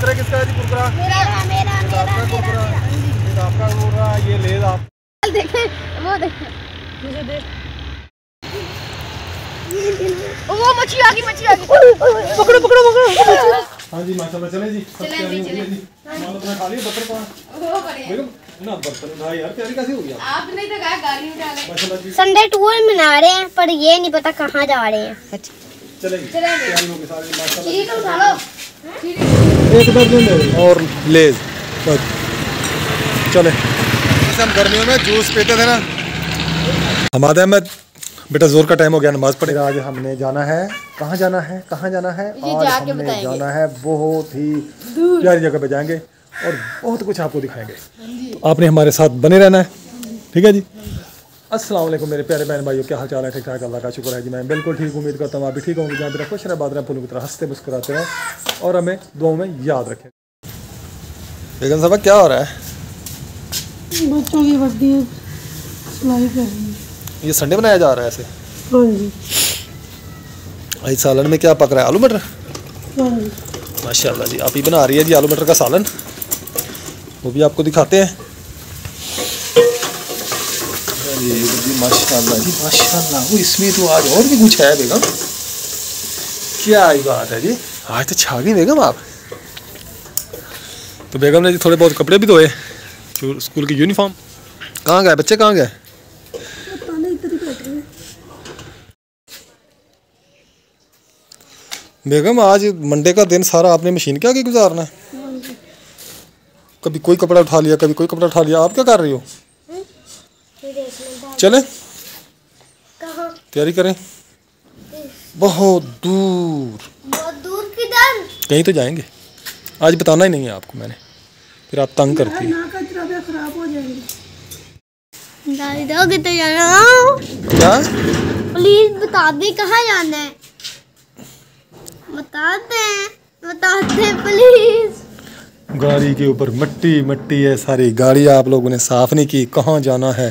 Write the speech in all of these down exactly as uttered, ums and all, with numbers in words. कुरकुरा किसका है जी? कुरकुरा आपका कुरकुरा, ये ले आप देखें वो देखें मुझे दे। वो मच्छी आ गई मच्छी आ गई, पकड़ो पकड़ो पकड़ो। हाँ जी माशाल्लाह, चले जी चले जी, अपना खा लिया बर्तन कौन ना बर्तन ना यार तैयारी कैसे हो गया? आपने तो कहा गाड़ी में डाले माशाल्लाह। संडे टूर मना रहे हैं पर ये नहीं पता कहाँ जा रहे हैं। अच्छा चले तैयारी होगी सारी माशाल्लाह। ठीक है उठा लो एक दर्जन और लेज बस चले। हम गर्मियों में जूस पीते थे ना हमारे अहमद बेटा, जोर का टाइम हो गया नमाज पढ़ेगा। आज हमने जाना है, कहाँ जाना है कहाँ जाना है आज हमने जाना है बहुत ही प्यारी जगह पे जाएंगे और बहुत कुछ आपको दिखाएंगे, तो आपने हमारे साथ बने रहना है ठीक है जी। अस्सलाम वालेकुम मेरे प्यारे बहन भाइयों, क्या हाल चाल है? ठीक ठाक अल्लाह का शुक्र है जी, मैं बिल्कुल ठीक। उम्मीद करता हूँ आप भी ठीक होंगे। जहाँ मेरा खुश रहे बाद रहे फूलों की तरह हंसते मुस्कुराते रहें और हमें दुआओं में याद रखें। बेगम साहब क्या हो रहा है? बच्चों की वर्दी ये संडे बनाया जा रहा है ऐसे। हाँ जी। आज सालन में क्या पक रहा है? आलू मटर। हाँ जी माशाल्लाह जी, आप ही बना रही है जी आलू मटर का सालन, वो भी आपको दिखाते हैं जी। माशाल्लाह जी माशाल्लाह, इसमें तो आज और भी कुछ है बेगम, क्या आई बात है जी, आज तो छा गई बेगम आप तो। बेगम ने जी थोड़े बहुत कपड़े भी धोए, स्कूल की यूनिफॉर्म। कहाँ गए बच्चे, कहाँ गए? बेगम आज मंडे का दिन सारा आपने मशीन के आगे गुजारना है, कभी कोई कपड़ा उठा लिया कभी कोई कपड़ा उठा लिया, आप क्या कर रही हो? चलें तैयारी करें, बहुत दूर बहुत दूर किधर कहीं तो जाएंगे। आज बताना ही नहीं है आपको मैंने, फिर आप तंग करती है। प्लीज बता दे कहाँ जाना है, बताते बताते प्लीज। गाड़ी के ऊपर मट्टी मट्टी है सारी गाड़ी, आप लोगों ने साफ नहीं की। कहाँ जाना है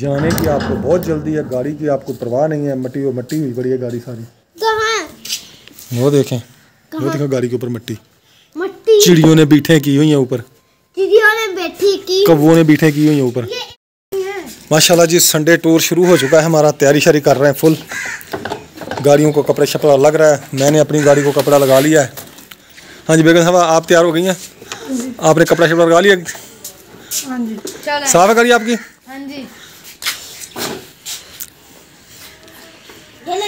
जाने की आपको बहुत जल्दी है, गाड़ी की आपको परवाह नहीं है। मट्टी वो मट्टी हुई पड़ी है गाड़ी सारी, कहाँ वो देखें वो देखें गाड़ी के ऊपर मट्टी मट्टी। चिड़ियों ने बीठे की हुई है ऊपर, चिड़ियों ने बैठी की, कौवों ने बीठे की हुई है ऊपर। माशाल्लाह जी संडे टूर शुरू हो चुका है हमारा, तैयारी शारी कर रहे हैं फुल, गाड़ियों को कपड़ा शपड़ा लग रहा है। मैंने अपनी गाड़ी को कपड़ा लगा लिया है। हाँ जी बेगम साहब आप तैयार हो गई हैं, आपने कपड़ा शपड़ा लगा लिया? हाँ जी साफ करिए आपकी। हाँ जी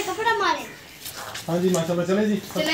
कपड़ा मारे। हाँ जी माशाल्लाह चले जी चले। चले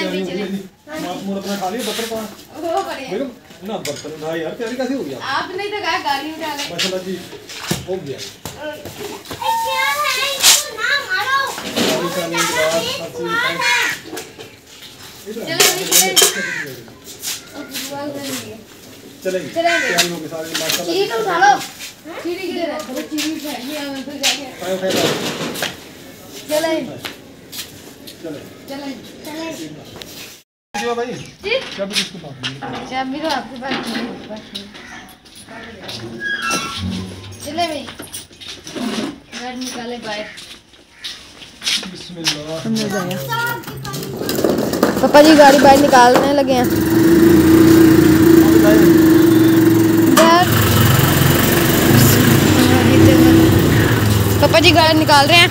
पापा जी गाड़ी बाहर निकालने लगे हैं। पापा जी गाड़ी निकाल रहे हैं।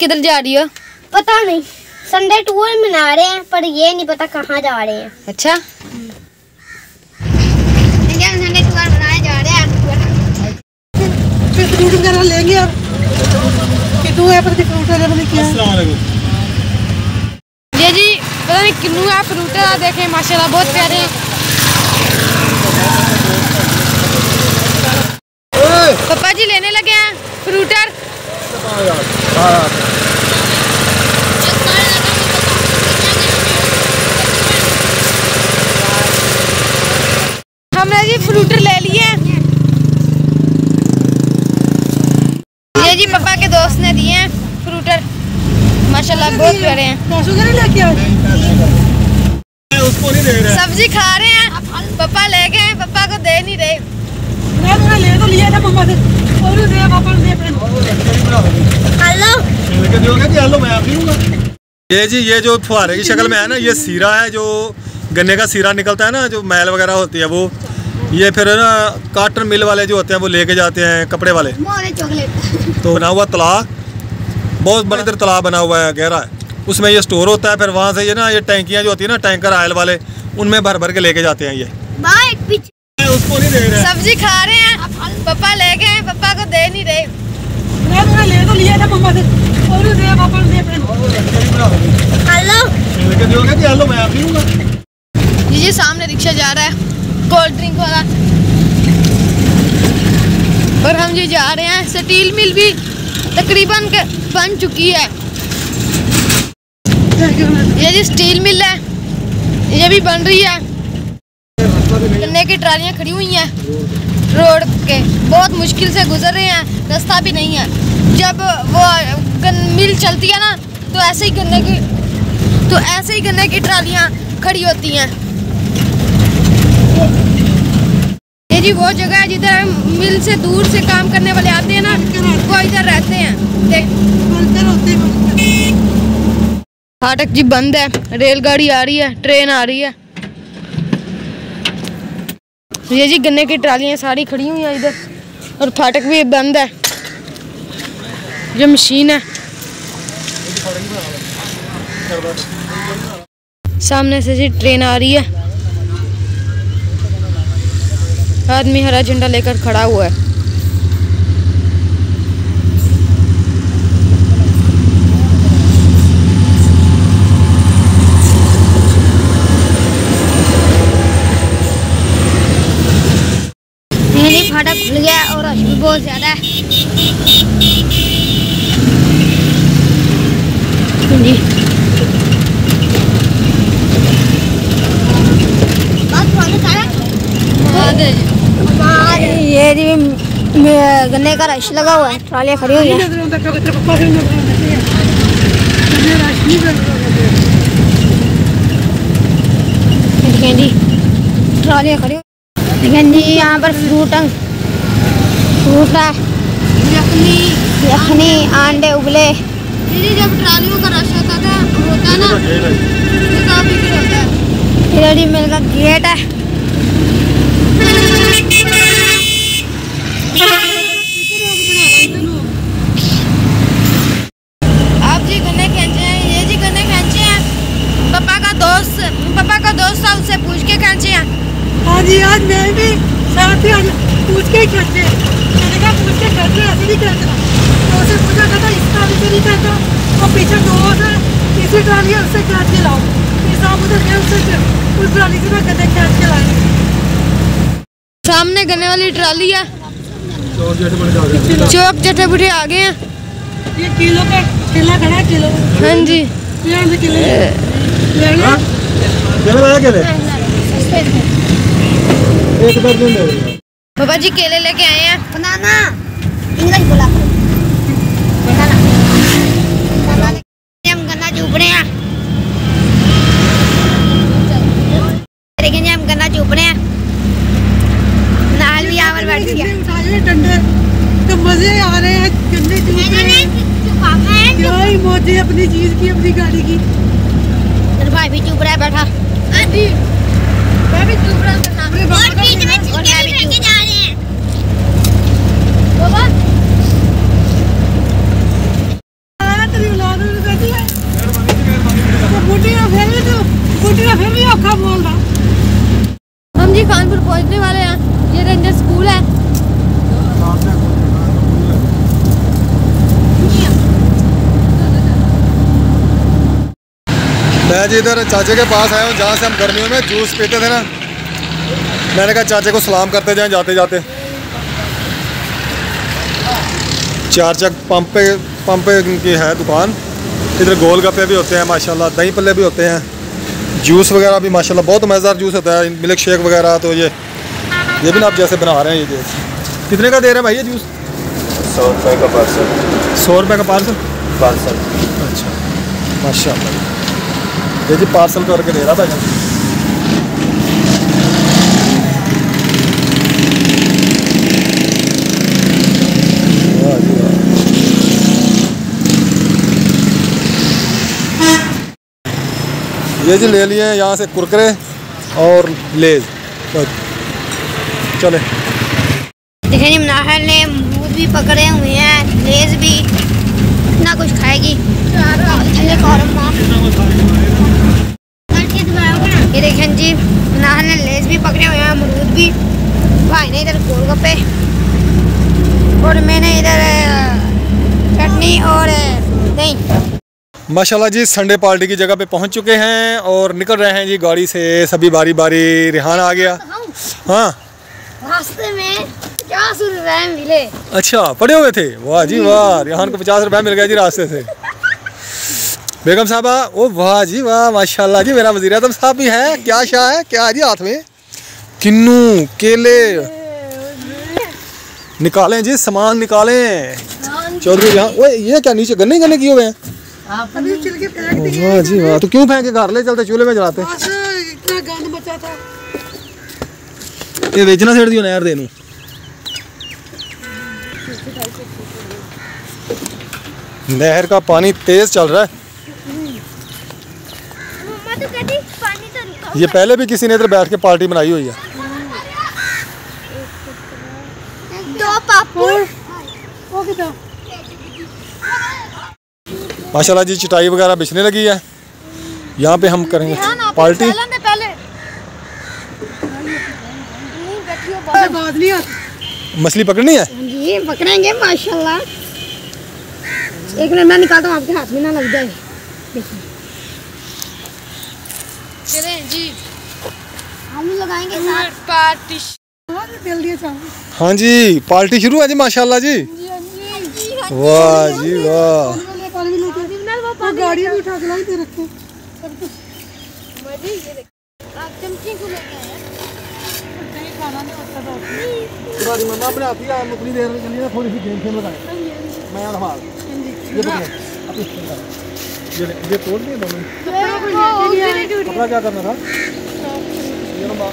किधर जा रही हो? पता नहीं, संडे टूर मना रहे हैं पर ये नहीं पता कहाँ जा रहे हैं। अच्छा संडे टूर मनाए जा रहे हैं, लेंगे आप किन्नू है पर क्या? जी जी पता नहीं किन्नू है फ्रूटे देखें माशाल्लाह बहुत प्यारे हैं। पापा जी लेने लगे हैं फ्रूटर। हमने जी फ्रूटर ले लिए हैं, जी पापा के दोस्त ने दिए हैं फ्रूटर माशाल्लाह बहुत प्यारे हैं। सब्जी खा रहे हैं, पापा ले गए हैं, पापा को दे नहीं रहे। हेलो ये जी ये जो फुहारे की शक्ल में है ना, ये सीरा है, जो गन्ने का सीरा निकलता है ना, जो महल वगैरह होती है वो, ये फिर ना काटन मिल वाले जो होते हैं वो लेके जाते हैं कपड़े वाले। तो बना हुआ तालाब, बहुत बड़ा इधर तालाब बना हुआ है, गहरा है, उसमें ये स्टोर होता है। फिर वहाँ से ये ना ये टैंकियाँ जो होती है ना, टैंकर आयल वाले, उनमें भर भर के लेके जाते हैं। ये उसको नहीं दे रहे, सब्जी खा रहे हैं, पापा ले गए, पापा को दे नहीं रहे। ले तो लिया था मम्मा से, और दे पापा ने अपने। जी जी सामने रिक्शा जा रहा है, कोल्ड ड्रिंक वाला, और हम जी जा रहे हैं। स्टील मिल भी तकरीबन बन चुकी है। ये जी स्टील मिल है, ये भी बन रही है। गन्ने की ट्रालियाँ खड़ी हुई हैं रोड के, बहुत मुश्किल से गुजर रहे हैं, रास्ता भी नहीं है। जब वो मिल चलती है ना तो ऐसे ही गन्ने की तो ऐसे ही गन्ने की ट्रालियाँ खड़ी होती हैं। ये जी वो जगह है जिधर मिल से दूर से काम करने वाले आते हैं ना, वो इधर रहते हैं। फाटक जी बंद है, रेलगाड़ी आ रही है, ट्रेन आ रही है। ये जी गन्ने की ट्रालियाँ सारी खड़ी हुई हैं इधर, और फाटक भी बंद है। ये मशीन है, सामने से जी ट्रेन आ रही है। आदमी हरा झंडा लेकर खड़ा हुआ है। ये फाटक खुल गया और रश भी बहुत ज्यादा है। बहुत ये जी गन्ने का रश लगा हुआ है, ट्रालियाँ खड़ी हुई हैं जी, ट्रालियाँ खड़ी जी। यहाँ पर फ्रूट फ्रूट है, यखनी, अंडे उबले। जब ट्रालियों का रश होता था होता ना इधर ही मेरे का गेट है। आप जी गन्ने खींचे हैं, ये जी गन्ने खींचे हैं। पापा का दोस्त पापा का दोस्त था, उससे पूछ के खींचे हैं। हाँ जी, आज मैं भी साथ ही पूछ के खींचे, मैंने कहा पूछ के खींचे, ऐसे नहीं खींचना। तो उसे पूछा था इसका भी नहीं खींचो, और पीछे दोस्त है इसी ट्राली है, उससे खींच के लाओ। इस आप उधर गए, उससे उस ट्राली से मैं गन्ने खींच के लाए। सामने गन्ने वाली ट्राली है, चौक जटे बुढ़े आ गए हैं। ये किलो का केला खड़ा है, किलो। हाँ जी, यहाँ से केले लेना, लेना केले, एक बार दो ले। पापा जी केले लेके आए हैं, बनाना, इंग्लिश बोला बनाना, बनाना। हम गन्ना चूप रहे हैं, लेकिन हम गन्ना चूप रहे हैं। बैठ गया ठंडे तो मजे आ रहे हैं, गन्ने है अपनी चीज की, अपनी गाड़ी की। भाई भी चुप रहा है बैठा, मैं भी चुप रहा हूँ। हम जी कानपुर पहुँचने वाले हैं, ये रेंजर स्कूल है। मैं जी इधर चाचे के पास आया हूँ, जहाँ से हम गर्मियों में जूस पीते थे ना। मैंने कहा चाचे को सलाम करते जाएं जाते जाते। चार चक पंप पे पंप पे की है दुकान, इधर गोलगप्पे भी होते हैं माशाल्लाह, दही पल्ले भी होते हैं, जूस वगैरह भी माशाल्लाह बहुत मज़ेदार जूस होता है, मिल्क शेक वगैरह। तो ये ये भी ना आप जैसे बना रहे हैं, ये जूस कितने का दे रहे हैं भाई? ये जूस सौ रुपये का पार्सल। सौ रुपये का पार्सल पार्सल अच्छा माशाल्लाह। ये जी पार्सल करके दे रहा था ये जी ले लिए यहाँ से कुरकुरे और लेज। चले देखिए जी नाहर ने मूड भी पकड़े हुए हैं, लेज भी, इतना कुछ खाएगी। ये देखिए जी नाहर ने लेज भी पकड़े हुए हैं, अमरूद भी। भाई ने इधर गोलगप्पे और मैंने इधर चटनी और दही। माशाल्लाह जी संडे पार्टी की जगह पे पहुंच चुके हैं और निकल रहे हैं जी गाड़ी से सभी बारी बारी। रिहान आ गया। हाँ रास्ते में पचास रुपए मिले। अच्छा पड़े हुए थे, वाह जी वाह, रिहान को पचास रुपए मिल गए जी रास्ते से। बेगम साहबा, ओ वाह जी वाह, माशाल्लाह जी मेरा वजीर आजम साहब भी है। क्या शाह है, क्या है जी हाथ में? किन्नू, केले निकालें जी, सामान निकालें चौधरी। यहाँ ये क्या नीचे गन्ने गन्ने किए हुए हैं? अभी छिलके फेंक दिए। वाह जी वाह, तो क्यों फेंके, घर ले चलते, चूल्हे में जलाते। इतना गंद बचा था, ये बेचना छेड़ दियो नहर देनू। नहर का पानी तेज चल रहा है। मम्मा तो कहती पानी तो रुका। ये पहले भी किसी ने इधर बैठ के पार्टी बनाई हुई है। दो पापड़ वो भी दो। माशाल्लाह जी चटाई वगैरह बिछने लगी है। यहाँ पे हम करेंगे पार्टी। मछली पकड़नी है जी, पकड़ेंगे माशाल्लाह। एक मिनट मैं निकालता हूँ, आपके हाथ में ना लग जाए। चलें जी हम लगाएंगे साथ पार्टी। हाँ जी पार्टी शुरू है जी माशाल्लाह जी। वाह जी वाह, गाड़ी भी उठा के लाई दे रखे। मम्मा अपने आप ही मुकली देर के लिए थोड़ी सी गेम खेल लगाए। मैं और हमार ये देखिए, ये तोड़ दिए दोनों। अपना क्या करना था ये ना मां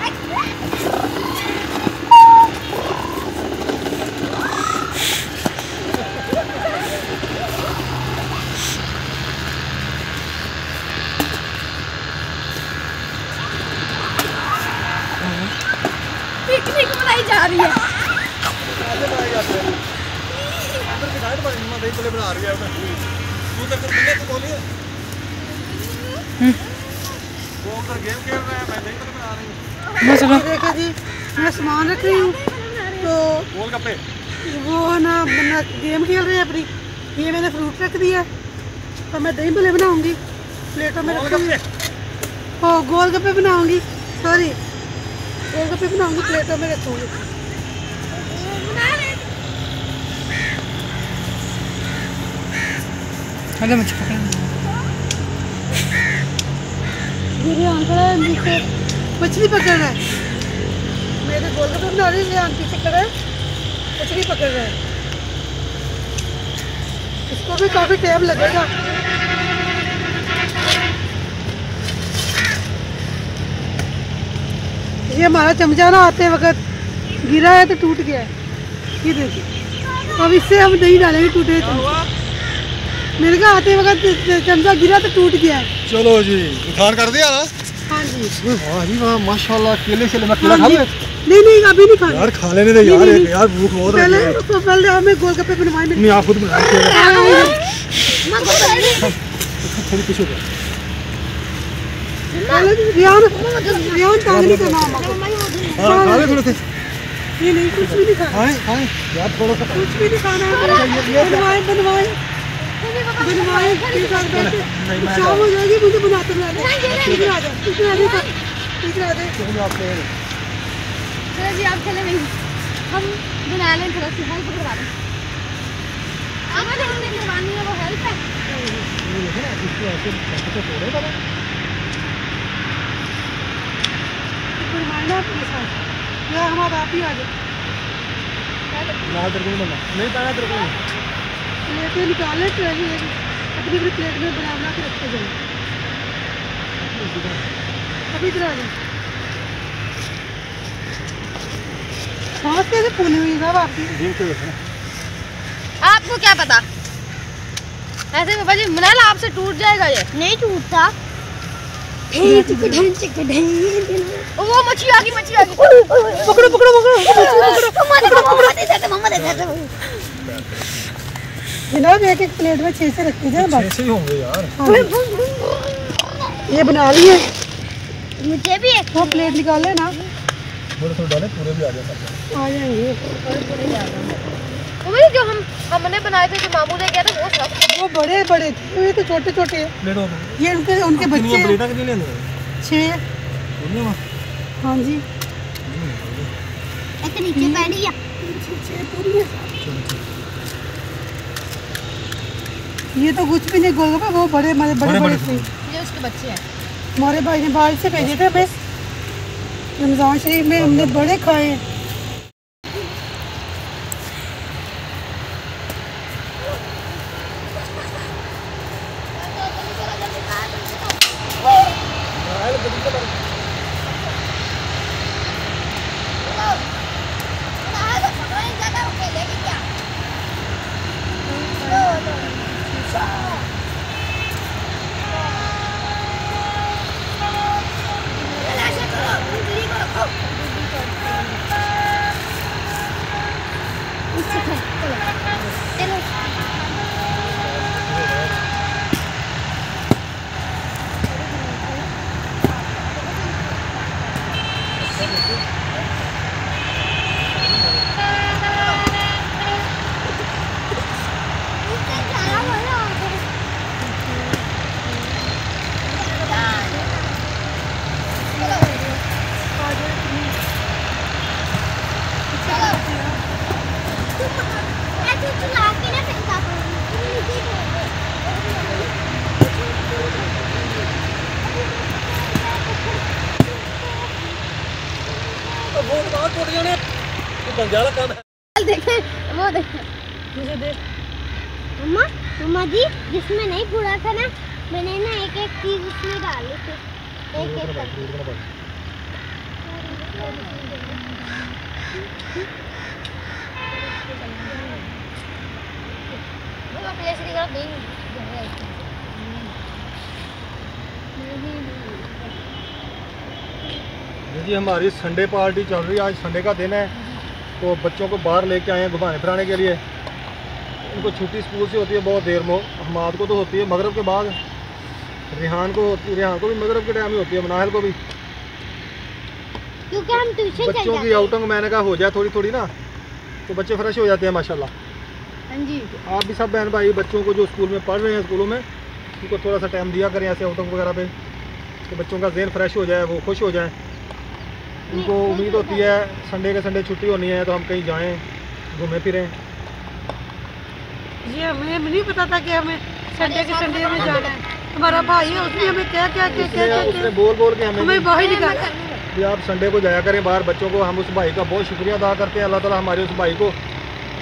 गोलगप्पे बनाऊंगी, सॉरी गोलगप्पे बनाऊंगी, प्लेटों में रखूंगी। हेलो मुझे पकड़ना है, मछली पकड़ना है। मेरे गोलगप्पे बना रही है आंटी, पकड़ रहे मछली पकड़ रहे हैं। इसको भी काफी टाइम लगेगा। ये हमारा चमचा ना आते वक्त गिरा है तो टूट गया है, ये देखिए। अब इससे हम नहीं डालेंगे टूटे चमचा। मेरे का आते वक्त चमचा गिरा तो टूट गया है। चलो जी उठान कर दिया ना। हाँ जी वाह जी वाह माशाल्लाह। केले केले मैं केला खा लूं? नहीं नहीं अभी नहीं खाना यार, खा लेने दे यार, यार भूख बहुत लगी है। पहले पहले हमें गोलगप्पे बनवाए। नहीं आप खुद बना के थोड़ी पीछे हो। ये नहीं कुछ भी नहीं खाना है, कुछ भी नहीं खाना है। बनवाए बनवाए बनवाए शाम हो जाएगी, मुझे बनाते हम बना लें, थोड़ा सी हेल्प करवा दें। हमारे हमने करवानी है वो हेल्प है। करवाना अपने साथ या हमारे आप ही आ जाए। नहीं पाना तेरे को प्लेट में निकाले, ट्रेन अपनी अपनी प्लेट में बना बना के रखते जाए। अभी इधर आ जाए। सांस कैसे फूली हुई साहब आपकी, आपको क्या पता? ऐसे बाबा जी मनाला आपसे टूट जाएगा। ये नहीं टूटता। वो मच्छी आ गई, मच्छी आ गई। पकड़ो पकड़ो पकड़ो जनाब, एक एक प्लेट में छह से रखते जाए। ये बना लिए, मुझे भी एक वो प्लेट निकाल लेना। थोड़े थोड़े डाले, पूरे भी आ जाएंगे। पूरे जो हम हमने बनाए थे, जो मामू ने किया था, वो सब वो बड़े बड़े थे, ये तो छोटे छोटे। ये उनके उनके बच्चे छः। हाँ जी, एक नीचे बैठी है। ये तो कुछ भी नहीं गोलगप्पे, वो बड़े बड़े बड़े बड़े थे। ये उसके बच्चे हैं, हमारे भाई ने बाहर से भेजे थे। बस रमजान शरीफ में हमने बड़े खाए। देखें वो देखें, मुझे दे मम्मा। मम्मा जी, जिसमें नहीं पूरा था ना, मैंने ना एक एक चीज उसमें डाली थी, एक एक जी। हमारी संडे पार्टी चल रही है, आज संडे का दिन है, तो बच्चों को बाहर लेके आए हैं घुमाने फिराने के लिए। उनको छुट्टी स्कूल से होती है बहुत देर में, हमाद को तो होती है मगरब के बाद, रिहान को होती है, रिहान को भी मगरब के टाइम ही होती है, मनाहल को भी, क्योंकि हम ट्यूशन बच्चों की आउटिंग मैंने कहा हो जाए थोड़ी थोड़ी ना, तो बच्चे फ्रेश हो जाते हैं माशाल्लाह। हां जी, आप भी सब बहन भाई बच्चों को जो स्कूल में पढ़ रहे हैं, स्कूलों में उनको थोड़ा सा टाइम दिया करें ऐसे आउटिंग वगैरह पे, तो बच्चों का जहन फ्रेश हो जाए, वो खुश हो जाए। उनको उम्मीद होती है संडे के संडे छुट्टी होनी है, तो हम कहीं जाएं घूमें फिरें। ये हमें नहीं पता था कि हमें संडे के संडे में जाना है। हमारा भाई है, उसने हमें क्या क्या क्या क्या उसने बोल बोल के हमें बाहर निकाला कि आप संडे को जाया करें बाहर बच्चों को। हम उस भाई का बहुत शुक्रिया अदा करते हैं, अल्लाह ताला हमारे उस भाई को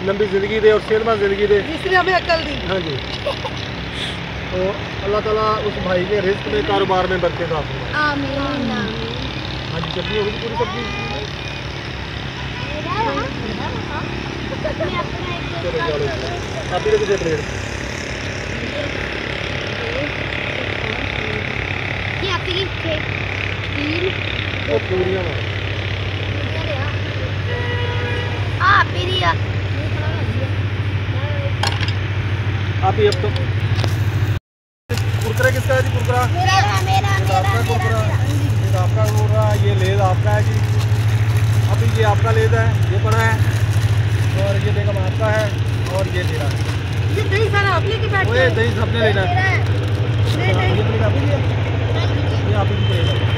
लंबी ज़िंदगी दे और सेहतमंद ज़िंदगी दे, जिसने हमें अकल दी। हाँ जी, तो अल्लाह ताला उस भाई के रिस्क में, कारोबार में बरकत दे। हाँ जी, चटनी होगी पूरी सब्जी। आप ही रखिए प्लेट। ये आपके लिए तीन और पूरियाँ हैं। आप ही दिया। आप ही अब तो कुरकुरा किसका है जी? कुरकुरा मेरा मेरा। आपका टूट रहा है, लेद आपका टूट रहा है, ये लेद आपका है जी। अभी ये आपका लेद है, ये पड़ा है, और ये देखो आपका है, और ये मेरा है। ये दही सारा आपने की बैठ है, दही सबने लेना है। ये आप ही लेना है।